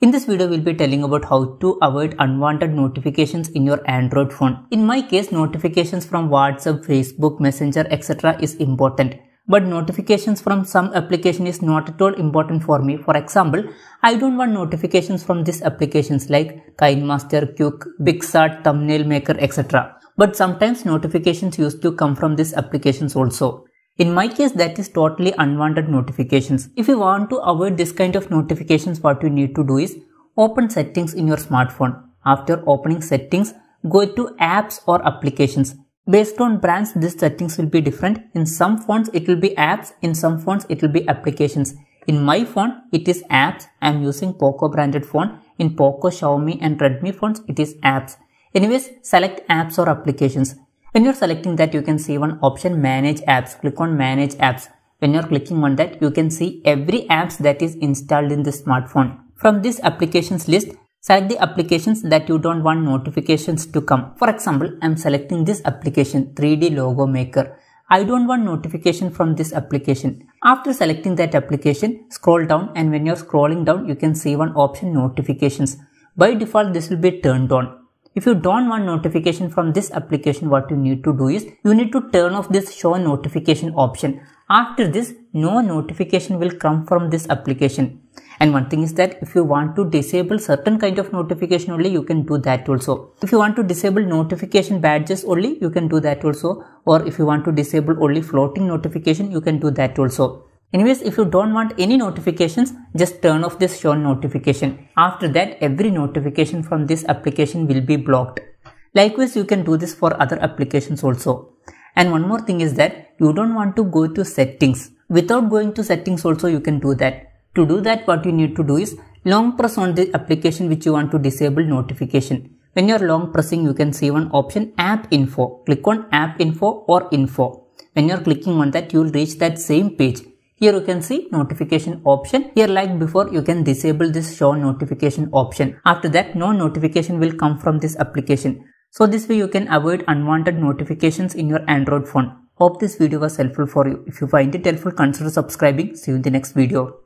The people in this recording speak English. In this video, we'll be telling about how to avoid unwanted notifications in your Android phone. In my case, notifications from WhatsApp, Facebook, Messenger, etc. is important. But notifications from some application is not at all important for me. For example, I don't want notifications from these applications like KineMaster, Qik, Bixart, Thumbnail Maker, etc. But sometimes notifications used to come from these applications also. In my case, that is totally unwanted notifications. If you want to avoid this kind of notifications, what you need to do is open settings in your smartphone. After opening settings, go to apps or applications. Based on brands, these settings will be different. In some phones, it will be apps. In some phones, it will be applications. In my phone, it is apps. I am using POCO branded phone. In POCO, Xiaomi and Redmi phones, it is apps. Anyways, select apps or applications. When you're selecting that, you can see one option, manage apps. Click on manage apps. When you're clicking on that, you can see every apps that is installed in the smartphone. From this applications list, select the applications that you don't want notifications to come. For example, I'm selecting this application, 3D Logo Maker. I don't want notification from this application. After selecting that application, scroll down, and when you're scrolling down, you can see one option, notifications. By default, this will be turned on. If you don't want notification from this application, what you need to do is you need to turn off this show notification option. After this, no notification will come from this application. And one thing is that if you want to disable certain kind of notification only, you can do that also. If you want to disable notification badges only, you can do that also. Or if you want to disable only floating notification, you can do that also. Anyways, if you don't want any notifications, just turn off this show notification. After that, every notification from this application will be blocked. Likewise, you can do this for other applications also. And one more thing is that you don't want to go to settings. Without going to settings also, you can do that. To do that, what you need to do is long press on the application which you want to disable notification. When you're long pressing, you can see one option, app info. Click on app info or info. When you're clicking on that, you'll reach that same page. Here you can see notification option. Here, like before, you can disable this show notification option. After that, no notification will come from this application. So this way you can avoid unwanted notifications in your Android phone. Hope this video was helpful for you. If you find it helpful, consider subscribing. See you in the next video.